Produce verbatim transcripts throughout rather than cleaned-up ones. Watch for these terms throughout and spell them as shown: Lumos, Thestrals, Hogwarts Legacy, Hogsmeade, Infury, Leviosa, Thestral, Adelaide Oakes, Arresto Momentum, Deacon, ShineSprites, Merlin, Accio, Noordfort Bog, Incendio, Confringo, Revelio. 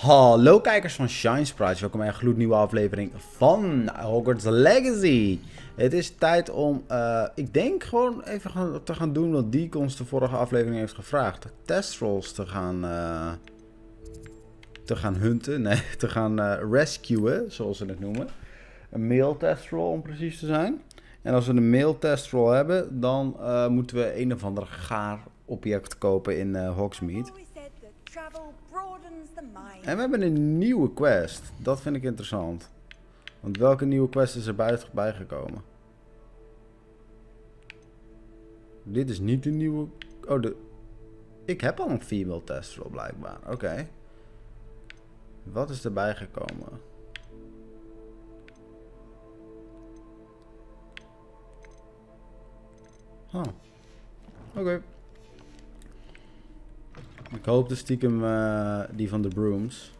Hallo kijkers van ShineSprites, welkom bij een gloednieuwe aflevering van Hogwarts Legacy. Het is tijd om, uh, ik denk gewoon even te gaan doen wat Deacon ons de vorige aflevering heeft gevraagd. Thestrals te gaan, uh, te gaan hunten, nee, te gaan uh, rescuen, zoals ze het noemen. Een male Thestral om precies te zijn. En als we een male Thestral hebben, dan uh, moeten we een of ander gaar object kopen in uh, Hogsmeade. En we hebben een nieuwe quest. Dat vind ik interessant. Want welke nieuwe quest is er buiten bijgekomen? Dit is niet de nieuwe... Oh, de... Ik heb al een female Thestral blijkbaar. Oké. Okay. Wat is er bijgekomen? Huh. Oké. Okay. Ik hoop dus stiekem uh, die van de brooms.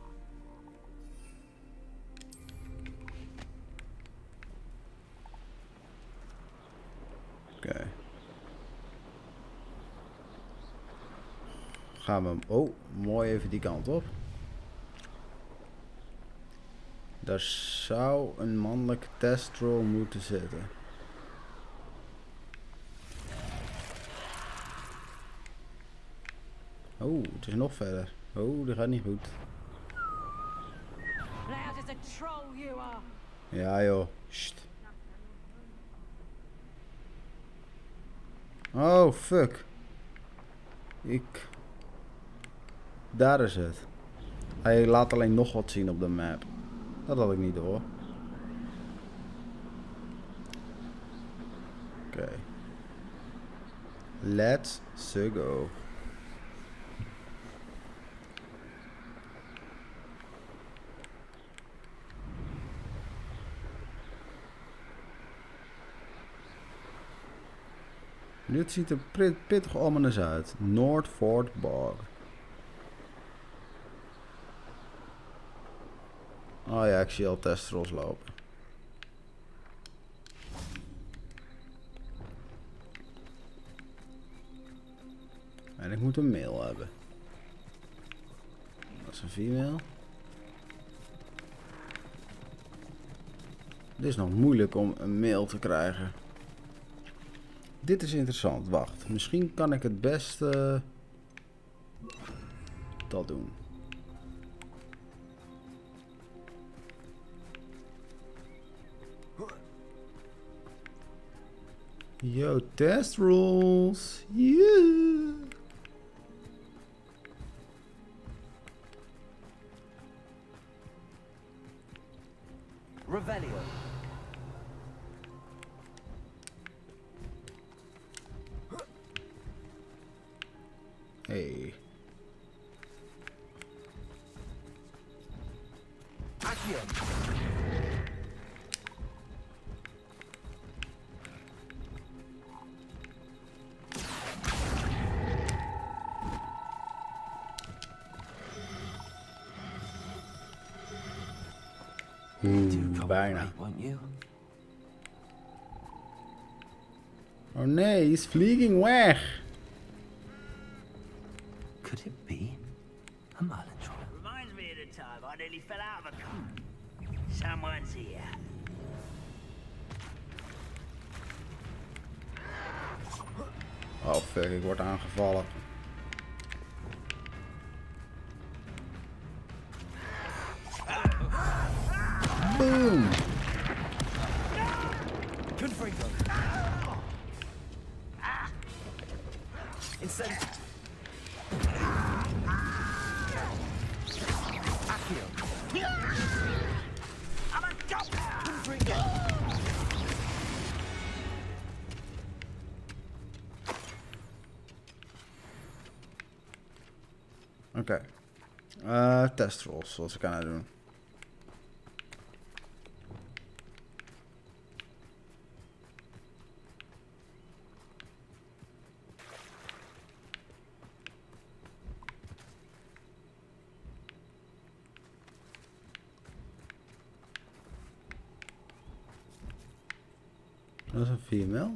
Oké. Okay. Gaan we hem... Oh, mooi even die kant op. Daar zou een mannelijke Thestral moeten zitten. Oh, het is nog verder. Oh, dat gaat niet goed. Ja joh. Sst. Oh, fuck. Ik... Daar is het. Hij laat alleen nog wat zien op de map. Dat had ik niet door. Oké. Okay. Let's go. Dit ziet er prit, pittig ominous uit. Noordfort Bog. Oh ja, ik zie al Thestrals lopen. En ik moet een male hebben. Dat is een female. Het is nog moeilijk om een male te krijgen. Dit is interessant. Wacht. Misschien kan ik het beste uh, dat doen. Yo, Thestrals. Yeah. Revelio. Hey. Ooh, bijna. Oh nee, hij is vlieging weg. Someone's here. Oh fuck, ik word aangevallen. Boom! Confrey. Incendio. Oké, okay. uh, Thestrals, zoals ik aan doen. Dat is een female.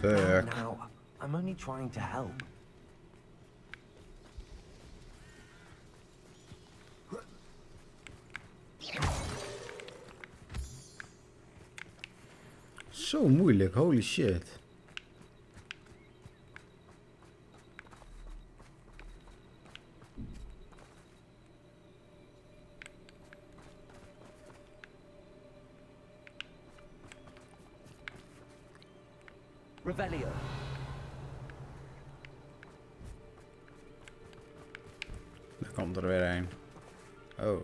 Fuck. No, no, I'm only trying to help. Zo moeilijk, holy shit. Revelio. Daar komt er weer een. Oh.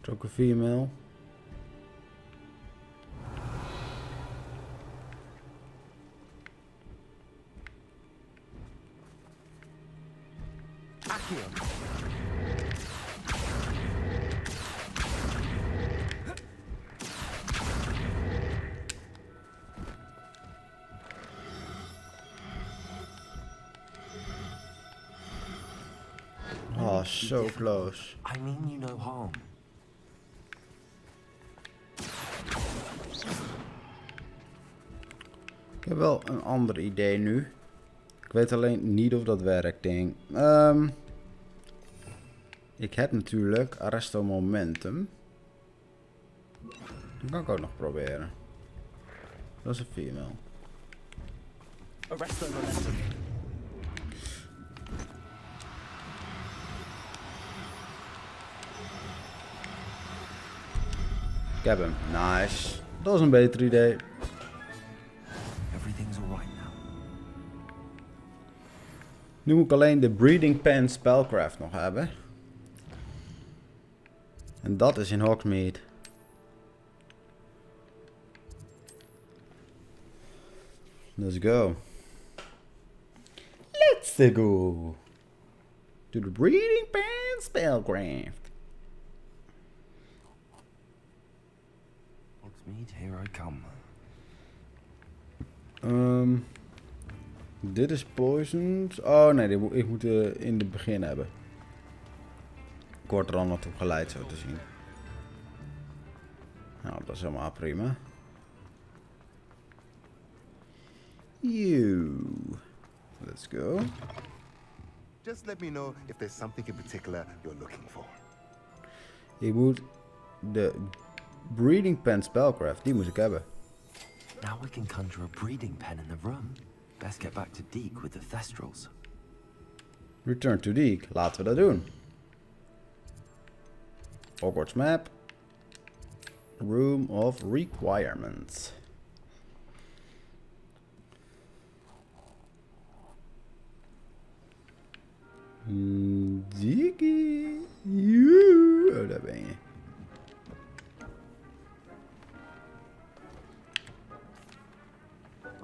Trokken vier mil. So close. I mean you no harm. Ik heb wel een ander idee nu. Ik weet alleen niet of dat werkt, denk ik. Um, ik heb natuurlijk Arresto Momentum. Dat kan ik ook nog proberen. Dat is een female. Arresto Momentum. Ik heb hem. Nice. Dat is een beter idee. Nu moet ik alleen de Breeding Pen Spellcraft nog hebben. En dat is in Hogsmeade. Let's go. Let's go. To the Breeding Pen Spellcraft. Here I come. Um, dit is poisoned. Oh nee, die mo ik moet uh, in het begin hebben. Ik word er al nog op geleid, zo te zien. Nou, dat is helemaal prima. You. Let's go. Just let me know if there's something in particular you're looking for. Ik moet de Breeding Pen Spellcraft, die moet ik hebben. Now we can conjure a breeding pen in the room. Best get back to Deacon with the Thestrals. Return to Deacon, laten we dat doen. Hogwarts map. Room of requirements. Deacon. Oh, daar ben je.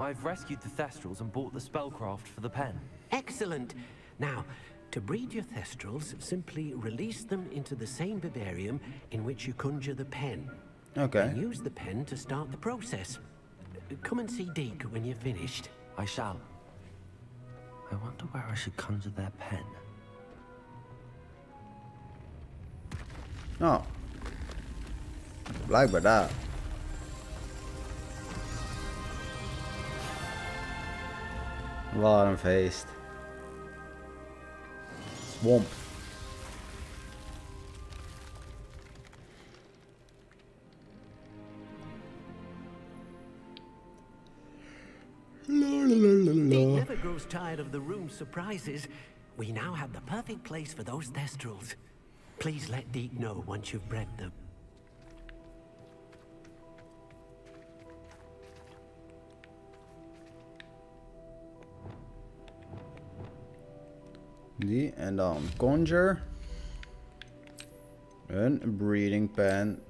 I've rescued the Thestrals and bought the spellcraft for the pen. Excellent. Now, to breed your Thestrals, simply release them into the same vivarium in which you conjure the pen. Okay. And use the pen to start the process. Come and see Deke when you're finished. I shall. I wonder where I should conjure their pen. Oh. Blijkbaar daar. Wat een feest. Swamp. It never grows tired of the room's surprises. We now have the perfect place for those Thestrals. Please let Deke know once you've bred them. Die en dan conjure een breeding pen.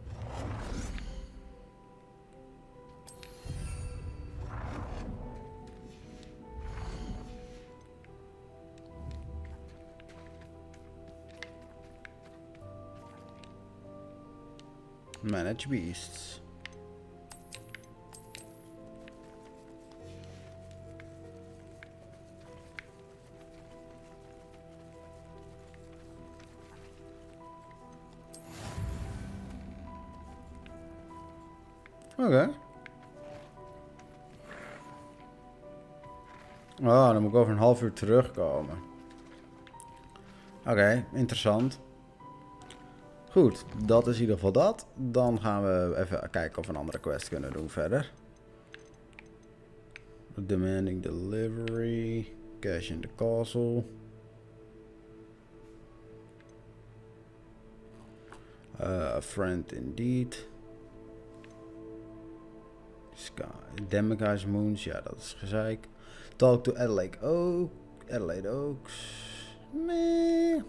Manage beasts. Oké. Okay. Oh, dan moet ik over een half uur terugkomen. Oké, okay, interessant. Goed, dat is in ieder geval dat. Dan gaan we even kijken of we een andere quest kunnen doen verder. Demanding delivery. Cash in the castle. Uh, a friend indeed. Demigage moons, ja dat is gezeik. Talk to Adelaide Oakes. Adelaide Oakes. Nee.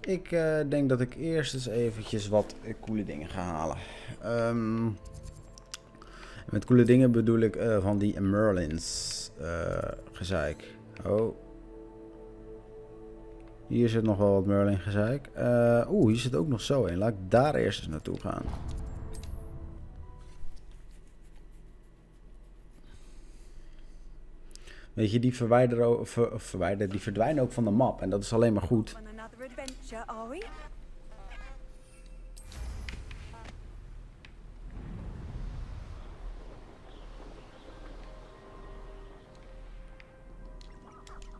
Ik uh, denk dat ik eerst eens eventjes wat coole dingen ga halen. Um, met coole dingen bedoel ik uh, van die Merlins uh, gezeik. Oh. Hier zit nog wel wat Merlin gezeik. Uh, Oeh, hier zit ook nog zo een. Laat ik daar eerst eens naartoe gaan. Weet je, die, verwijderen, ver, verwijder, die verdwijnen ook van de map. En dat is alleen maar goed.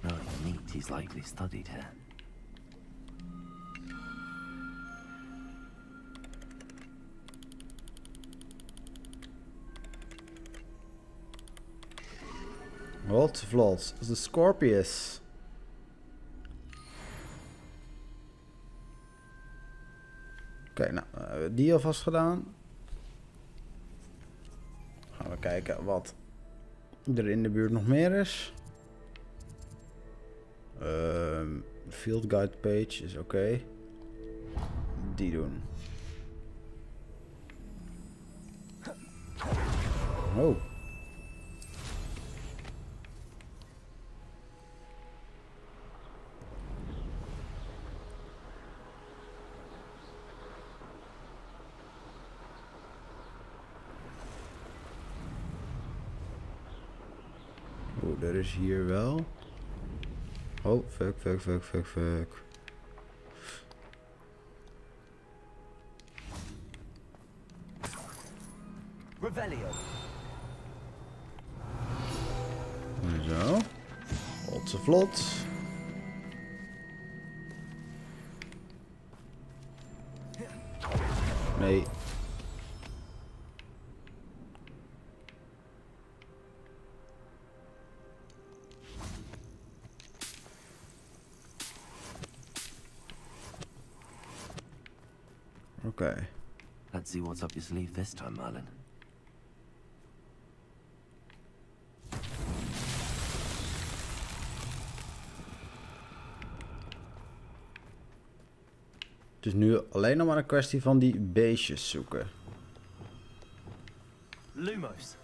Well, neat. He's likely studied her. Wat vlots, de Scorpius. Oké, okay, nou, hebben we die alvast gedaan. Gaan we kijken wat er in de buurt nog meer is. Um, field guide page is oké. Okay. Die doen. Oh. Er is hier wel. Oh, fuck, fuck, fuck, fuck, fuck. Revelio. Zo. Otse vlot. Nee. Okay. Let's see what's up your sleeve this time, Merlin. Het is nu alleen nog maar een kwestie van die beestjes zoeken. Lumos.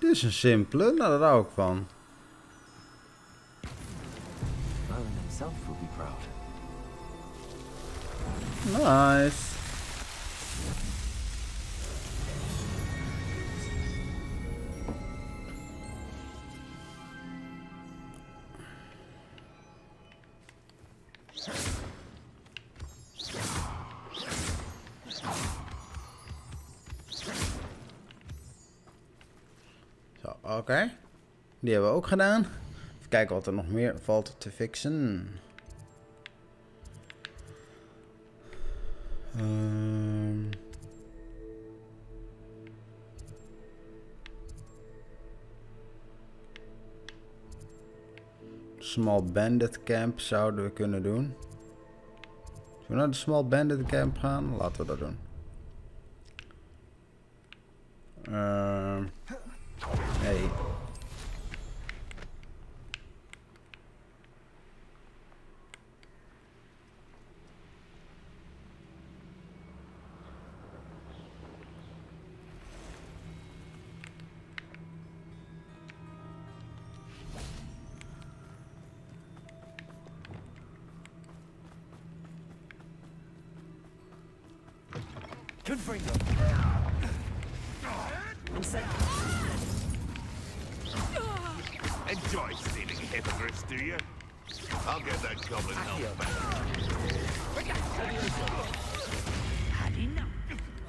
Dit is een simpele, nou daar hou ik van. Nice. Oké, okay. Die hebben we ook gedaan. Even kijken wat er nog meer valt te fixen. Um. Small Bandit Camp zouden we kunnen doen. Zullen we naar de Small Bandit Camp gaan? Laten we dat doen. Ehm... Um. Hey. Confringo. Enjoy stealing hypocrites, do you? I'll get that goblin help back.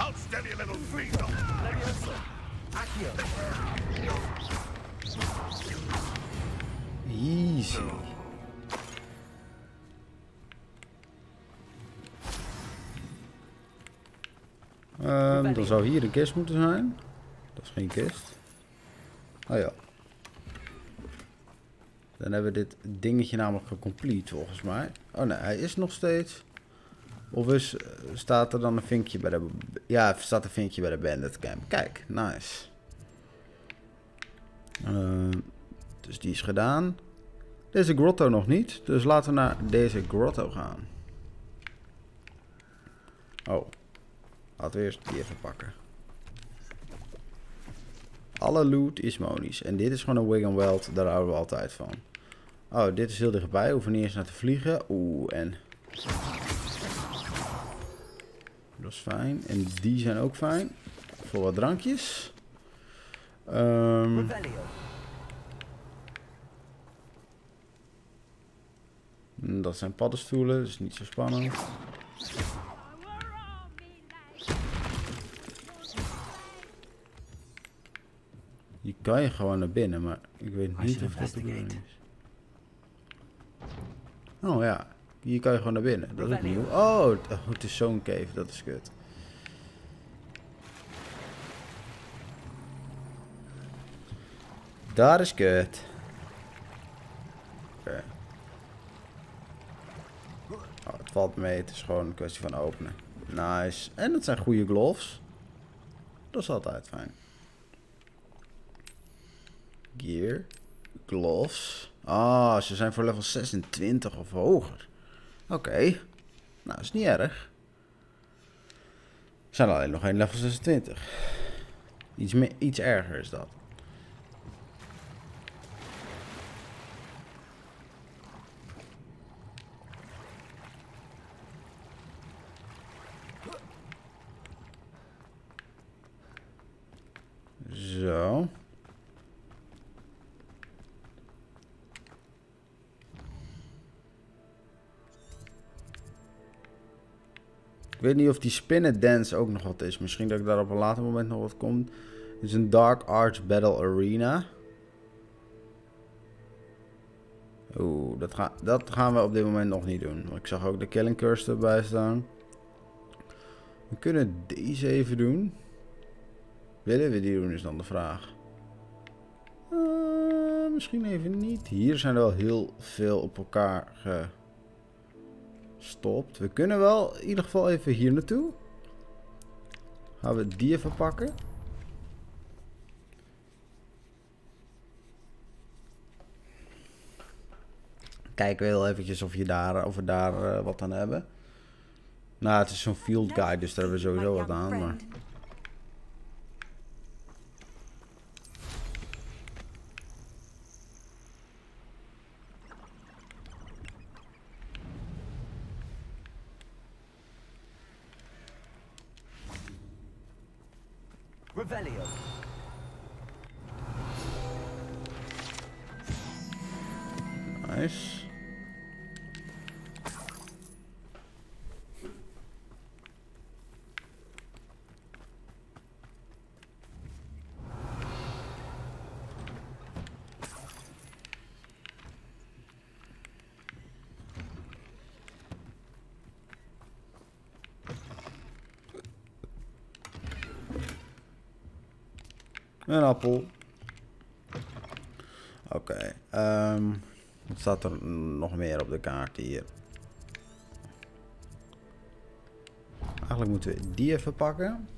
I'll stab you, little weasel. Leviosa. Accio. Easy. Um, dan zou hier een kist moeten zijn. Dat is geen kist. Oh ja. Dan hebben we dit dingetje namelijk gecomplete volgens mij. Oh nee, hij is nog steeds. Of is, staat er dan een vinkje bij de... Ja, staat een vinkje bij de bandit camp. Kijk, nice. Uh, dus die is gedaan. Deze grotto nog niet. Dus laten we naar deze grotto gaan. Oh. Laten we eerst die even pakken. Alle loot is monies. En dit is gewoon een Wig and Weld. Daar houden we altijd van. Oh, dit is heel dichtbij. We hoeven niet eens naar te vliegen. Oeh, en... Dat is fijn. En die zijn ook fijn. Voor wat drankjes. Um... Dat zijn paddenstoelen. Dus niet zo spannend. Je kan je gewoon naar binnen, maar ik weet niet of dat de bedoeling is. Oh ja, hier kan je gewoon naar binnen. Dat is ook nieuw. Oh, het is zo'n cave, dat is kut. Dat is kut. Oké. Oh, het valt mee, het is gewoon een kwestie van openen. Nice. En dat zijn goede gloves. Dat is altijd fijn. Gear, gloves. Ah, ze zijn voor level zesentwintig of hoger. Oké. Okay. Nou, is niet erg. We zijn alleen nog geen level zesentwintig. Iets, meer, iets erger is dat. Zo. Ik weet niet of die spinnen dance ook nog wat is. Misschien dat ik daar op een later moment nog wat kom. Het is een Dark Arts Battle Arena. Oeh, dat, ga, dat gaan we op dit moment nog niet doen. Ik zag ook de Killing Curse erbij staan. We kunnen deze even doen. Willen we die doen is dan de vraag. Uh, misschien even niet. Hier zijn er wel heel veel op elkaar ge... Stopt. We kunnen wel in ieder geval even hier naartoe. Gaan we die even pakken. Kijken we heel eventjes of, je daar, of we daar uh, wat aan hebben. Nou, het is zo'n field guide, dus daar hebben we sowieso wat aan. Maar... Revelio. Nice. Een appel. Oké. Okay, um, wat staat er nog meer op de kaart hier? Eigenlijk moeten we die even pakken.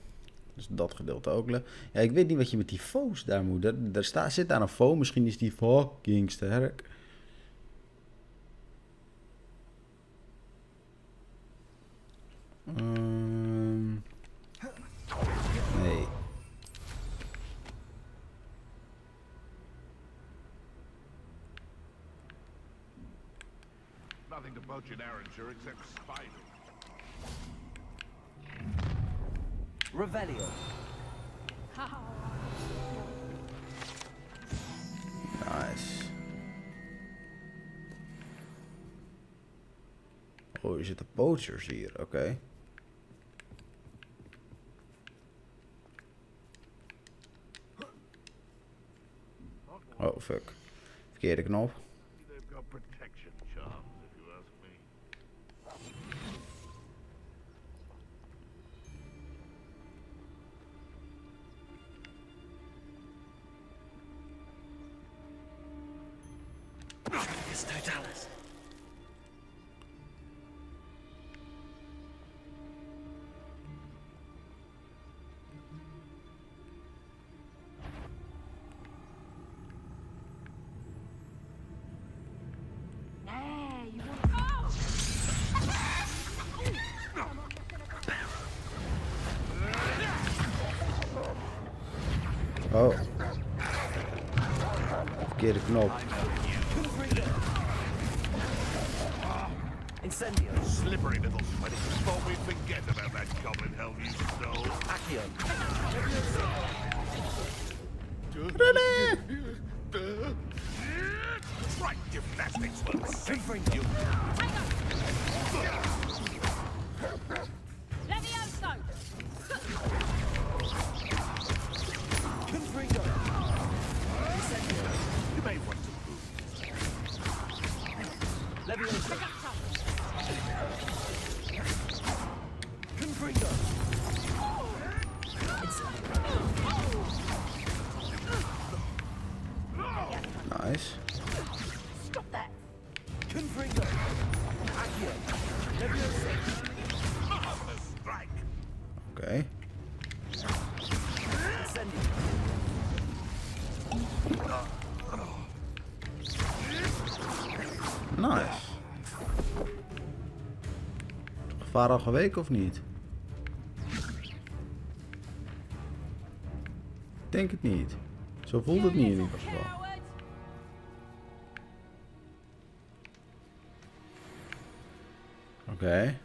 Dus dat gedeelte ook. Ja, ik weet niet wat je met die foes daar moet. Er, er staat, zit daar een foe. Misschien is die fucking sterk. nothing to poach in Arranger except spiders. Revelio. Nice. Oh, er zitten poachers hier, oké. Okay. Oh, fuck. Verkeerde knop. Oh. Verkeerde knop. Incendio. Slippery little sweaty. Before we forget about that goblin hell you stole. Action. Ready. Right, gymnastics will save you. Waren al geweken of niet? Ik denk het niet. Zo voelt het niet in ieder geval. Oké. Okay.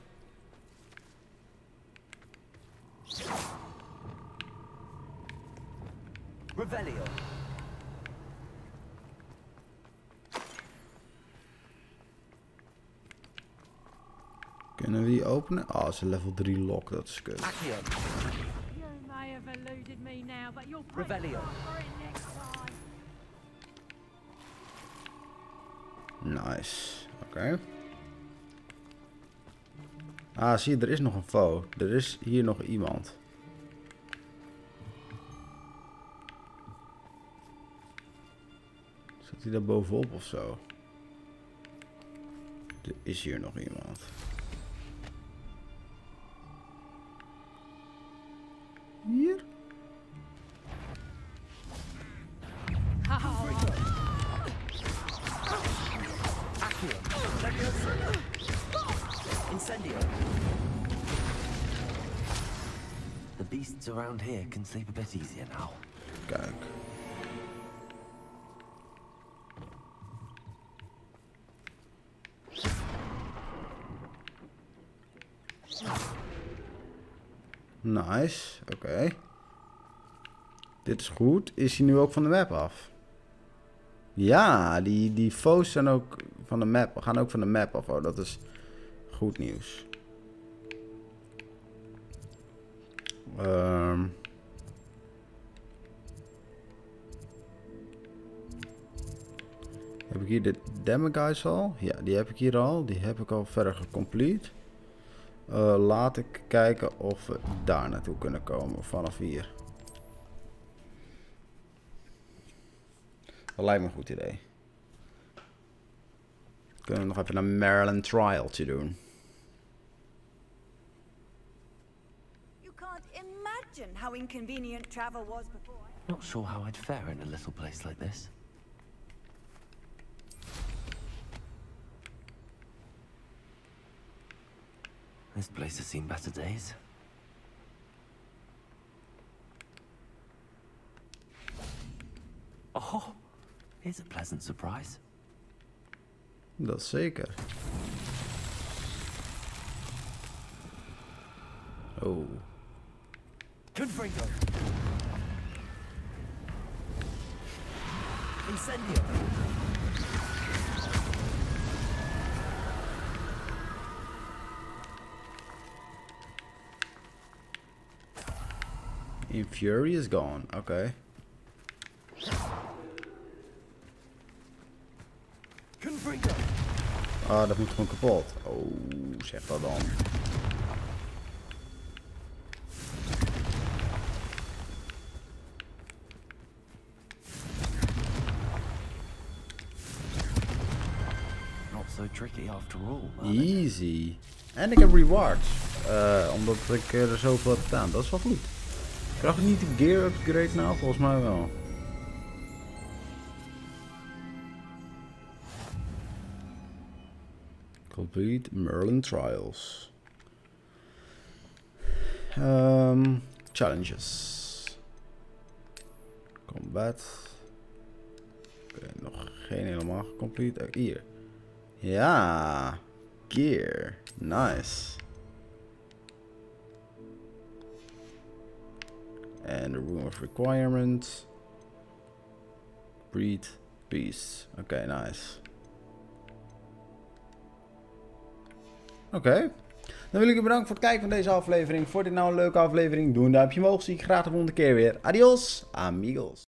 Kunnen we die openen? Ah, oh, ze level drie lock, dat is kut. Nice, oké. Okay. Ah, zie je, er is nog een foe. Er is hier nog iemand. Zit hij daar bovenop of zo? Er is hier nog iemand. Hier? Incendio. The beasts around here can sleep a bit easier now. Kijk. Nice, oké. Okay. Dit is goed. Is hij nu ook van de map af? Ja, die, die foes zijn ook van de map, gaan ook van de map af. Oh, dat is goed nieuws. Um. Heb ik hier de Demagogues al? Ja, die heb ik hier al. Die heb ik al verder gecomplete. Uh, laat ik kijken of we daar naartoe kunnen komen vanaf hier. Dat lijkt me een goed idee. Kunnen we nog even een Merlin trialtje doen. You can't imagine how inconvenient travel was before. Not sure how I'd fare in a little place like this. This place has seen better days. Oh, here's a pleasant surprise. Dat zeker. Oh. Confringo. Incendio. Infury is gone. Okay. Confringo. Ah, dat moet gewoon kapot. Oh, zeg dat dan. Easy. En ik heb rewards. Uh, omdat ik er zoveel heb gedaan. Dat is wel goed. Krijg ik niet de gear upgrade nou? Volgens mij wel. Complete Merlin Trials. Um, challenges. Combat. Oké, nog geen helemaal complete. Hier. Ja, gear, nice. And the room of requirement. Breed, peace. Oké, okay, nice. Oké, okay. Dan wil ik u bedanken voor het kijken van deze aflevering. Vond je dit nou een leuke aflevering? Doe een duimpje omhoog. Zie ik graag de volgende keer weer. Adios, amigos.